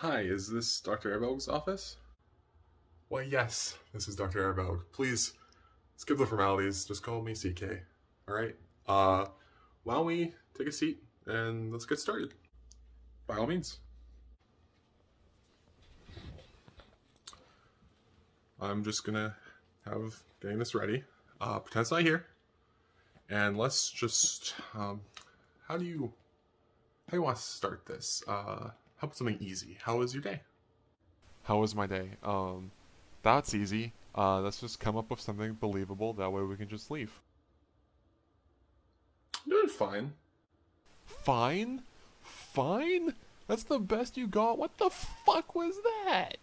Hi, is this Dr. Arvog's office? Why, yes, this is Dr. Arvog. Please, skip the formalities, just call me CK, alright? Why don't we take a seat and let's get started? By all means. I'm just gonna have getting this ready. Pretend it's not here. And let's just, how do you want to start this? How about something easy? How was your day? How was my day? That's easy. Let's just come up with something believable. That way we can just leave. I'm doing fine. Fine? Fine? That's the best you got? What the fuck was that?